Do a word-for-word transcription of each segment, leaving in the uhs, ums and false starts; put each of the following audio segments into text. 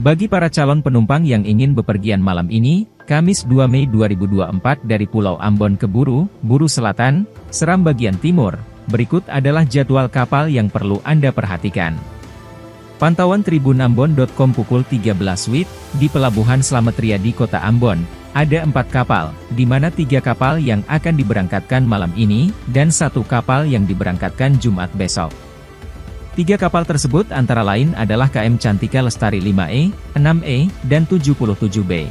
Bagi para calon penumpang yang ingin bepergian malam ini, Kamis dua Mei dua ribu dua puluh empat dari Pulau Ambon ke Buru, Buru Selatan, Seram Bagian Timur, berikut adalah jadwal kapal yang perlu Anda perhatikan. Pantauan Tribun Ambon titik com pukul tiga belas W I B, di Pelabuhan Slamet Riyadi Kota Ambon, ada empat kapal, di mana tiga kapal yang akan diberangkatkan malam ini, dan satu kapal yang diberangkatkan Jumat besok. Tiga kapal tersebut antara lain adalah K M Cantika Lestari lima E, enam E, dan tujuh puluh tujuh B.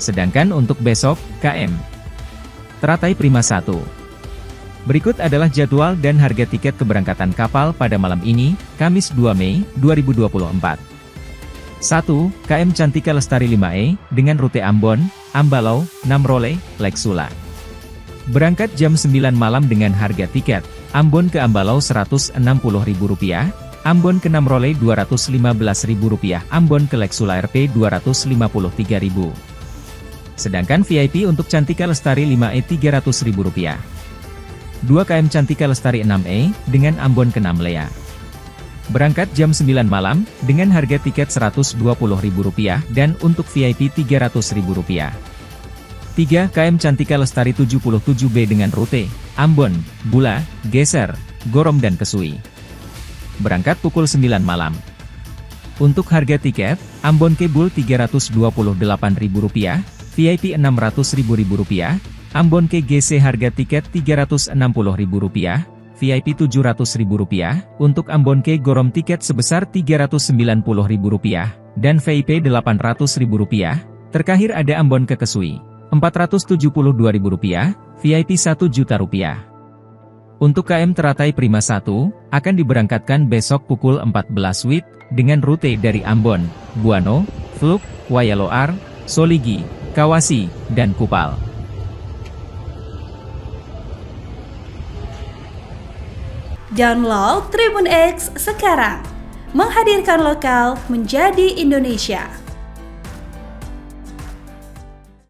Sedangkan untuk besok, K M Teratai Prima satu. Berikut adalah jadwal dan harga tiket keberangkatan kapal pada malam ini, Kamis dua Mei dua ribu dua puluh empat. satu. K M Cantika Lestari lima E, dengan rute Ambon, Ambalau, Namrole, Leksula. Berangkat jam sembilan malam dengan harga tiket Ambon ke Ambalau seratus enam puluh ribu rupiah, Ambon ke Namrole dua ratus lima belas ribu rupiah, Ambon ke Leksula R P dua ratus lima puluh tiga ribu rupiah. Sedangkan V I P untuk Cantika Lestari lima E tiga ratus ribu rupiah. dua. K M Cantika Lestari enam E, dengan Ambon ke Namlea. Berangkat jam sembilan malam, dengan harga tiket seratus dua puluh ribu rupiah, dan untuk V I P tiga ratus ribu rupiah. tiga. K M Cantika Lestari tujuh puluh tujuh B dengan rute Ambon, Bula, Geser, Gorom dan Kesui. Berangkat pukul sembilan malam. Untuk harga tiket, Ambon ke Bul tiga ratus dua puluh delapan ribu rupiah, V I P enam ratus ribu rupiah, Ambon ke G C harga tiket tiga ratus enam puluh ribu rupiah, V I P tujuh ratus ribu rupiah, untuk Ambon ke Gorom tiket sebesar tiga ratus sembilan puluh ribu rupiah, dan V I P delapan ratus ribu rupiah, terakhir ada Ambon ke Kesui empat ratus tujuh puluh dua ribu rupiah, V I P satu juta rupiah. Untuk K M Teratai Prima satu, akan diberangkatkan besok pukul empat belas W I B, dengan rute dari Ambon, Buano, Fluk, Wayaloar, Soligi, Kawasi, dan Kupal. Download TribunX sekarang, menghadirkan lokal menjadi Indonesia.